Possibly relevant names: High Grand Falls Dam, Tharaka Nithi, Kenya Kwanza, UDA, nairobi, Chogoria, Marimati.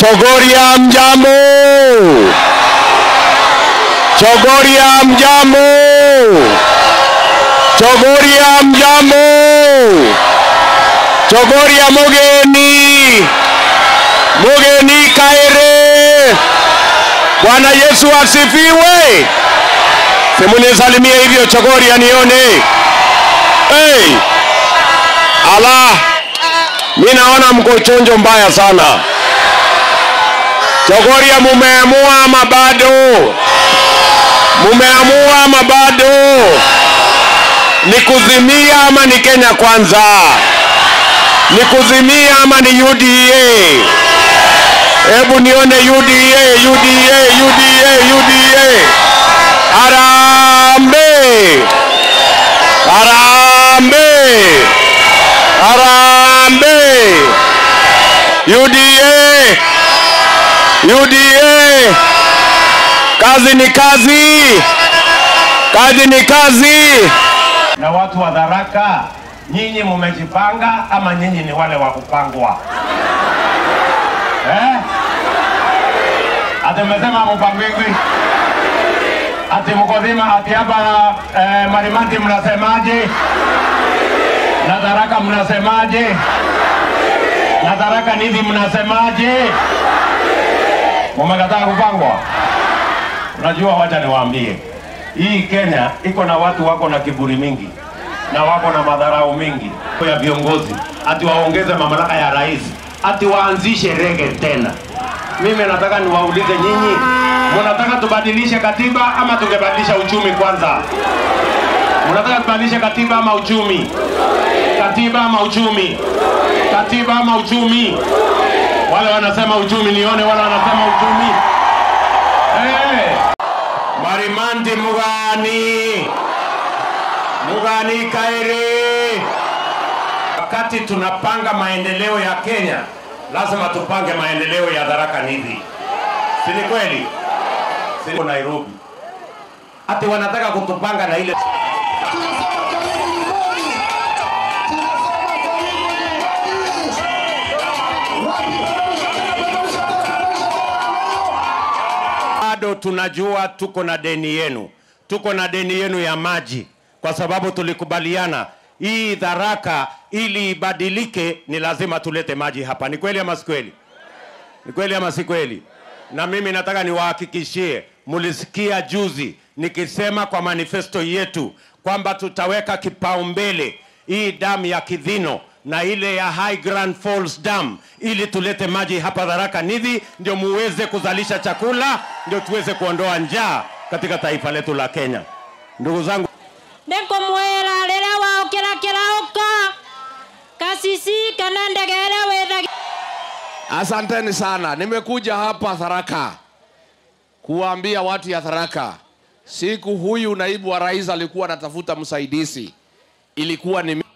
Chogoria Mugeni Kaire. Bwana Yesu asifiwe. Simunisalimia hivyo Chogoria nione. Hey. Ala. Mimi naona mko chonjo mbaya sana. Chogoria mumeamua ama bado? Mumeamua ama bado? Ni kuzimia ama ni Kenya Kwanza? Ni kuzimia ama ni UDA? Hebu nione UDA. Harambe. UDA. Kazi ni kazi. Na watu wa Tharaka, nyinyi mumejipanga ama nyinyi ni wale wa kupangwa? Ati mmesema mupangwi? Ati mkodhima? Ati hapa Marimati mnasemaje? Na Tharaka mnasemaje? Na Tharaka Nithi mnasemaje? Mumekataa kupangwa? Unajua, wacha niwaambie, hii Kenya iko na watu wako na kiburi mingi na wako na madharau mingi ya viongozi. Ati waongeze mamlaka ya rais, ati waanzishe rege tena. Mimi nataka niwaulize nyinyi, mnataka tubadilishe katiba ama tungebadilisha uchumi kwanza? Mnataka tubadilishe katiba ama uchumi? Katiba ama uchumi? Wale wanasema uchumi nione, wale wanasema uchumi. Marimandi Mugani Kaire. Wakati tunapanga maendeleo ya Kenya, lazima tupange maendeleo ya Tharaka Nithi. Si ni kweli? Siko Nairobi. Ati wanataka kutupanga na ile bado tunajua tuko na deni yenu ya maji, kwa sababu tulikubaliana hii Tharaka ili ibadilike ni lazima tulete maji hapa. Ni kweli ama si kweli? Na mimi nataka niwahakikishie, mulisikia juzi nikisema kwa manifesto yetu kwamba tutaweka kipaumbele hii damu ya Kidhino na ile ya High Grand Falls Dam ili tulete maji hapa Tharaka Nithi, ndio muweze kuzalisha chakula, ndio tuweze kuondoa njaa katika taifa letu la Kenya. Ndugu zangu, Denko muera lera wa okera kera oka kasisi kana ndegera wedagi. Asanteni sana. Nimekuja hapa Tharaka kuambia watu ya Tharaka, siku huyu naibu wa rais alikuwa anatafuta msaidizi, ilikuwa ni